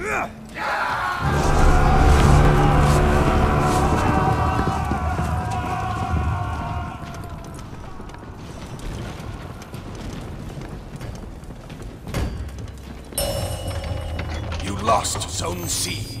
You lost Zone C.